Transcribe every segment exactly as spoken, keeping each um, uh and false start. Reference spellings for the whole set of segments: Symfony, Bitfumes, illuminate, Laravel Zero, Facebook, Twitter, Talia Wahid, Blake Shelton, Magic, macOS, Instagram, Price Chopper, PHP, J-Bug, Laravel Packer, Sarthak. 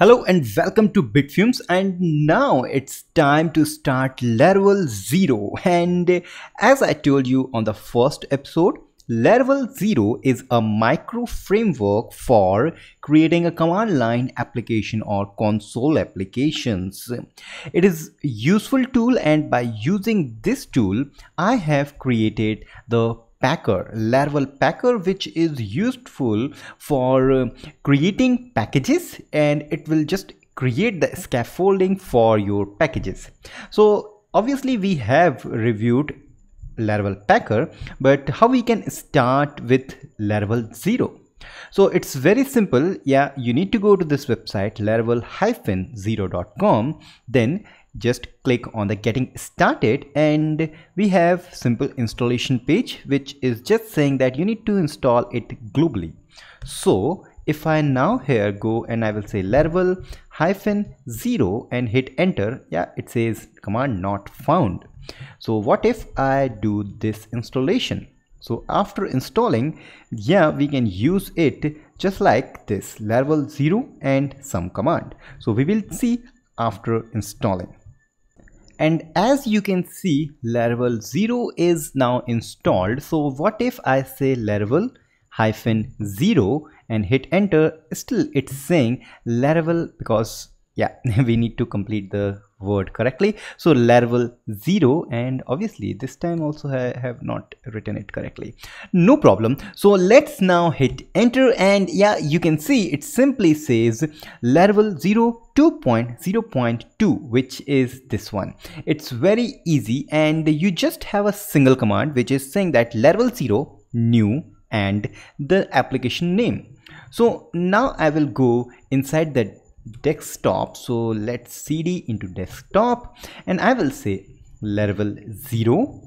Hello and welcome to Bitfumes, and now it's time to start Laravel Zero. And as I told you on the first episode, Laravel Zero is a micro framework for creating a command line application or console applications. It is a useful tool, and by using this tool, I have created the Packer, Laravel Packer, which is useful for uh, creating packages, and it will just create the scaffolding for your packages. So obviously we have reviewed Laravel Packer, but how we can start with Laravel Zero? So it's very simple. Yeah, you need to go to this website, laravel dash zero dot com, then just click on the getting started, and we have simple installation page, which is just saying that you need to install it globally. So if I now here go and I will say Laravel hyphen zero and hit enter, yeah, it says command not found. So what if I do this installation? So after installing, yeah, we can use it just like this, Laravel zero and some command. So we will see after installing. And as you can see, Laravel Zero is now installed. So what if I say Laravel hyphen zero and hit enter? Still it's saying Laravel, because yeah, we need to complete the word correctly. So Laravel Zero, and obviously this time also I have not written it correctly. No problem. So let's now hit enter, and yeah, you can see it simply says Laravel Zero two point zero point two, which is this one. It's very easy, and you just have a single command which is saying that Laravel Zero new and the application name. So now I will go inside the desktop. So let's cd into desktop, and I will say Laravel zero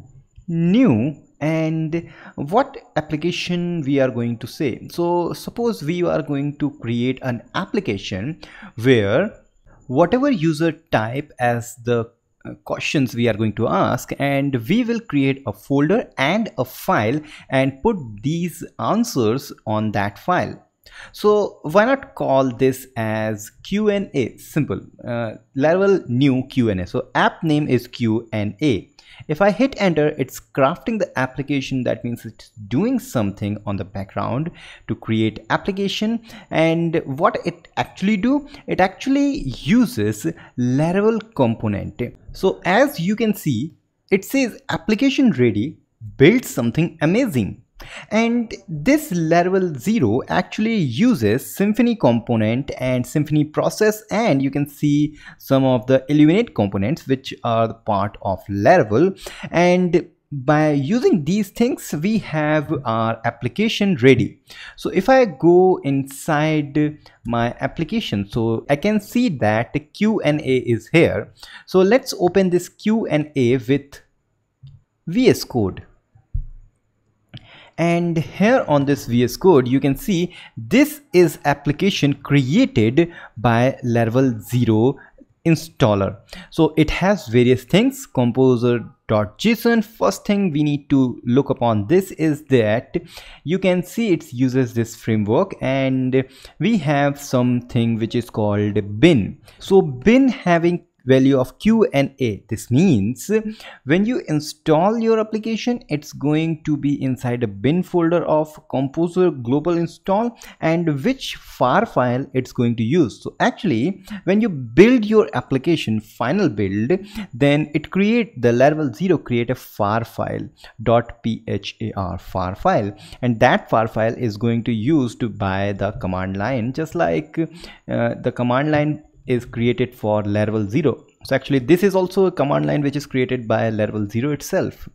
new, and what application we are going to say. So suppose we are going to create an application where whatever user type as the questions we are going to ask, and we will create a folder and a file and put these answers on that file. So why not call this as Q and A? Simple. Uh, Laravel new Q and A. So app name is Q and A. If I hit enter, it's crafting the application. That means it's doing something on the background to create application. And what it actually do? It actually uses Laravel component. So as you can see, it says application ready, build something amazing. And this Laravel Zero actually uses Symfony component and Symfony process, and you can see some of the Illuminate components which are part of Laravel. And by using these things, we have our application ready. So if I go inside my application, so I can see that the Q and A is here. So let's open this Q and A with V S Code. And here on this V S Code, you can see this is application created by Laravel Zero installer. So it has various things, composer dot json. First thing we need to look upon this is that you can see it uses this framework, and we have something which is called bin. So bin having value of Q and A. This means when you install your application, it's going to be inside a bin folder of composer global install, and which far file it's going to use. So actually when you build your application, final build, then it create the Laravel Zero create a far file .phar far file, and that far file is going to use to buy the command line, just like uh, the command line is created for Laravel Zero. So actually this is also a command line which is created by Laravel Zero itself.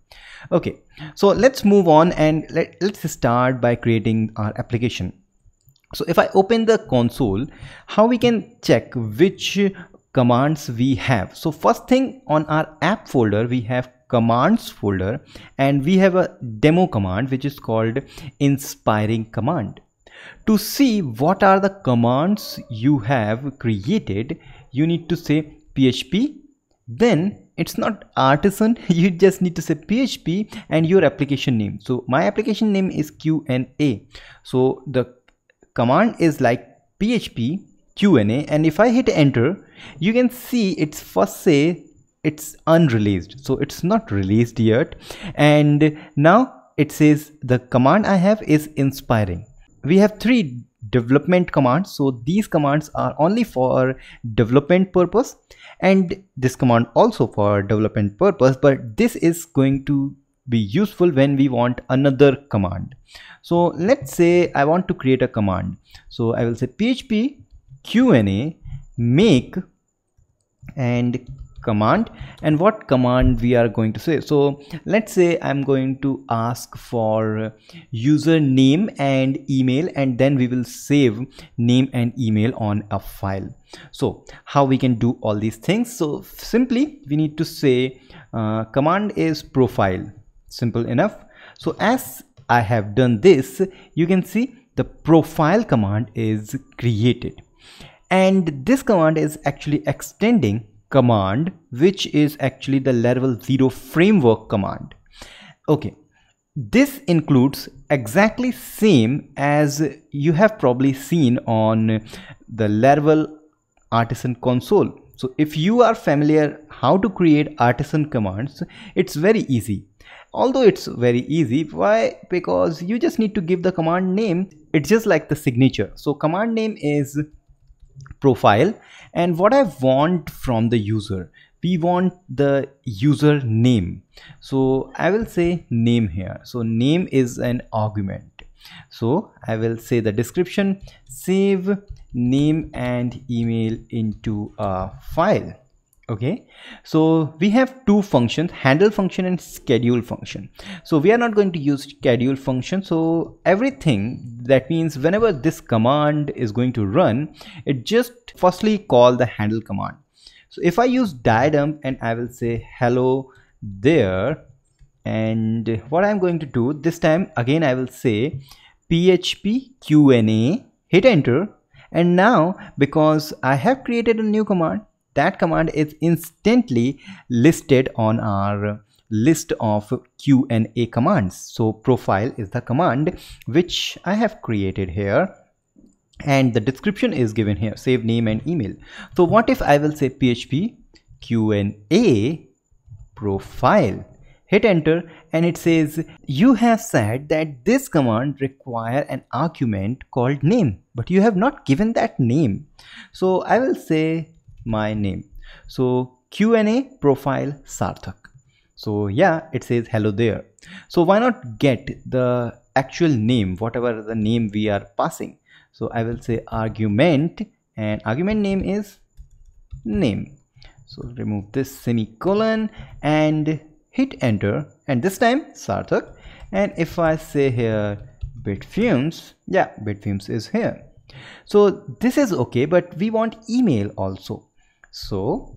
Okay, so let's move on, and let, let's start by creating our application. So if I open the console, how we can check which commands we have? So first thing, on our app folder we have commands folder, and we have a demo command which is called inspiring command. To see what are the commands you have created, you need to say P H P, then it's not artisan, you just need to say P H P and your application name. So my application name is Q and A. So the command is like P H P Q and A, and if I hit enter, you can see it's first say it's unreleased, so it's not released yet. And now it says the command I have is inspiring. We have three development commands, so these commands are only for development purpose, and this command also for development purpose, but this is going to be useful when we want another command. So let's say I want to create a command, so I will say php Q and A make and command, and what command we are going to say. So let's say I'm going to ask for username and email, and then we will save name and email on a file. So how we can do all these things? So simply we need to say uh, command is profile, simple enough. So as I have done this, you can see the profile command is created, and this command is actually extending command which is actually the Laravel Zero framework command. Okay, this includes exactly same as you have probably seen on the Laravel Artisan console. So if you are familiar how to create artisan commands, it's very easy. Although it's very easy, why? Because you just need to give the command name. It's just like the signature. So command name is profile, and what I want from the user, we want the user name. So I will say name here. So name is an argument, so I will say the description, save name and email into a file. Okay, so we have two functions, handle function and schedule function. So we are not going to use schedule function, so everything, that means whenever this command is going to run, it just firstly call the handle command. So if I use diadem, and I will say hello there, and what I'm going to do this time, again I will say php Q and A, hit enter, and now because I have created a new command, that command is instantly listed on our list of Q and A commands. So profile is the command which I have created here, and the description is given here, save name and email. So what if I will say php Q and A profile, hit enter, and it says you have said that this command require an argument called name, but you have not given that name. So I will say my name. So Q and A profile Sarthak. So yeah, it says hello there. So why not get the actual name, whatever the name we are passing? So I will say argument, and argument name is name. So remove this semicolon and hit enter, and this time Sarthak. And if I say here Bitfumes, yeah, Bitfumes is here. So this is okay, but we want email also. So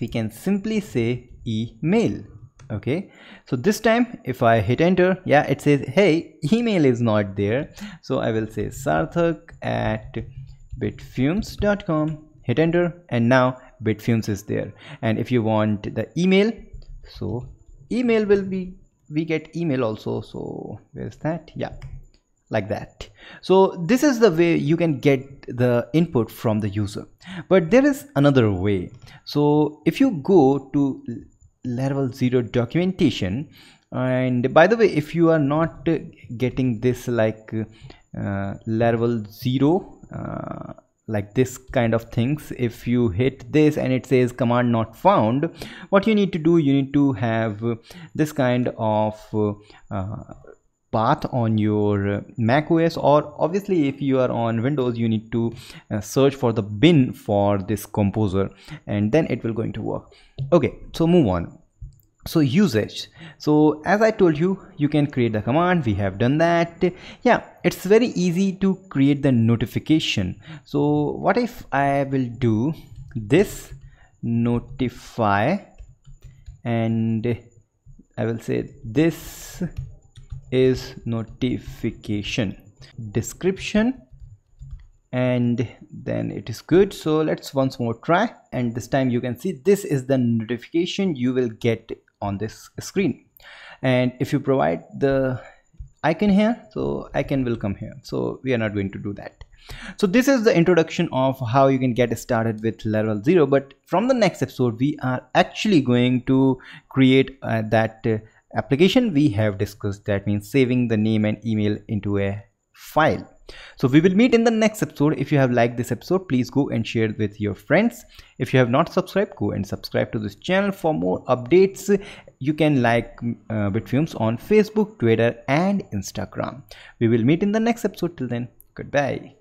we can simply say email. Okay, so this time if I hit enter, yeah, it says hey, email is not there. So I will say sarthak at bitfumes dot com, hit enter, and now Bitfumes is there. And if you want the email, so email will be, we get email also. So where's that? Yeah, like that. So this is the way you can get the input from the user, but there is another way. So if you go to Laravel Zero documentation, and by the way, if you are not getting this like uh, Laravel Zero uh, like this kind of things, if you hit this and it says command not found, what you need to do, you need to have this kind of uh, path on your macOS, or obviously if you are on Windows, you need to uh, search for the bin for this composer, and then it will going to work. Okay, so move on. So usage, so as I told you, you can create the command, we have done that. Yeah, it's very easy to create the notification. So what if I will do this notify, and I will say this is notification description, and then it is good. So let's once more try, and this time you can see this is the notification you will get on this screen. And if you provide the icon here, so icon will come here, so we are not going to do that. So this is the introduction of how you can get started with Laravel Zero, but from the next episode we are actually going to create uh, that uh, application we have discussed, that means saving the name and email into a file. So we will meet in the next episode. If you have liked this episode, please go and share it with your friends. If you have not subscribed, go and subscribe to this channel. For more updates, you can like uh, Bitfumes on Facebook, Twitter and Instagram. We will meet in the next episode. Till then, goodbye.